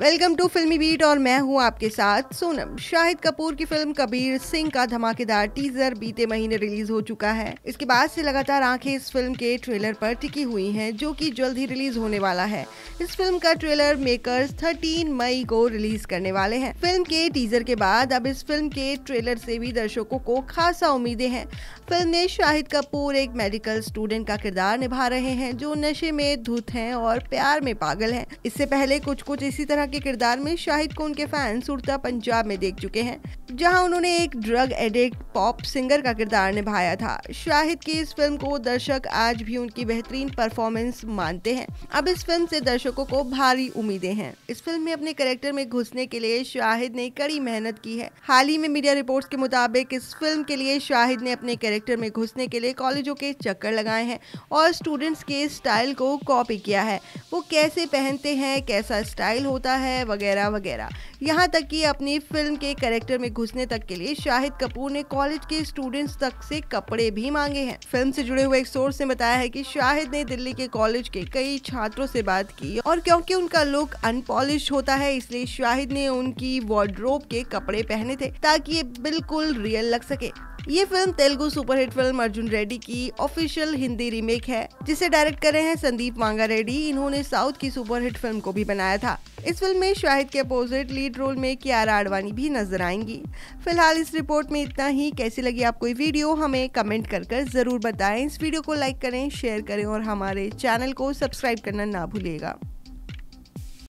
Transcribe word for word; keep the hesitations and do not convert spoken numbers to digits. Welcome to फिल्मी beat और मैं हूं आपके साथ सोनम। शाहिद कपूर की फिल्म कबीर सिंह का धमाकेदार टीजर बीते महीने रिलीज हो चुका है। इसके बाद से लगातार आंखें इस फिल्म के ट्रेलर पर टिकी हुई हैं, जो कि जल्द ही रिलीज होने वाला है। इस फिल्म का ट्रेलर मेकर्स तेरह मई को रिलीज करने वाले हैं। फिल्म के टीजर के बाद अब इस फिल्म के ट्रेलर से भी दर्शकों को खासा उम्मीदें हैं। फिल्म में शाहिद कपूर एक मेडिकल स्टूडेंट का किरदार निभा रहे हैं, जो नशे में धुत हैं और प्यार में पागल हैं। इससे पहले कुछ कुछ इसी तरह के किरदार में शाहिद को उनके फैंस उड़ता पंजाब में देख चुके हैं, जहां उन्होंने एक ड्रग एडिक्ट पॉप सिंगर का किरदार निभाया था। शाहिद की इस फिल्म को दर्शक आज भी उनकी बेहतरीन परफॉर्मेंस मानते हैं। अब इस फिल्म से दर्शकों को भारी उम्मीदें हैं। इस फिल्म में अपने कैरेक्टर में घुसने के लिए शाहिद ने कड़ी मेहनत की है। हाल ही में मीडिया रिपोर्ट्स के मुताबिक इस फिल्म के लिए शाहिद ने अपने कैरेक्टर में घुसने के लिए कॉलेजों के चक्कर लगाए हैं और स्टूडेंट्स के स्टाइल को कॉपी किया है। वो कैसे पहनते हैं, कैसा स्टाइल होता है, वगैरह वगैरह। यहाँ तक कि अपनी फिल्म के कैरेक्टर में घुसने तक के लिए शाहिद कपूर ने कॉलेज के स्टूडेंट्स तक से कपड़े भी मांगे हैं। फिल्म से जुड़े हुए एक सोर्स ने बताया है कि शाहिद ने दिल्ली के कॉलेज के कई छात्रों से बात की और क्योंकि उनका लुक अनपॉलिश होता है, इसलिए शाहिद ने उनकी वार्डरोब के कपड़े पहने थे ताकि ये बिल्कुल रियल लग सके। ये film Telugu superhit film Arjun Reddy की ऑफिशियल हिंदी रीमेक है, जिसे डायरेक्ट कर रहे हैं संदीप वांगा रेड्डी। इन्होंने साउथ की सुपरहिट फिल्म को भी बनाया था। इस फिल्म में शाहिद के अपोजिट लीड रोल में कियारा आडवाणी भी नजर आएंगी। फिलहाल इस रिपोर्ट में इतना ही। कैसी लगी आपको ये वीडियो, हमें कमेंट कर कर जरूर बताएं। इस वीडियो को लाइक करें, शेयर करें और हमारे चैनल को सब्सक्राइब करना ना भूलिएगा।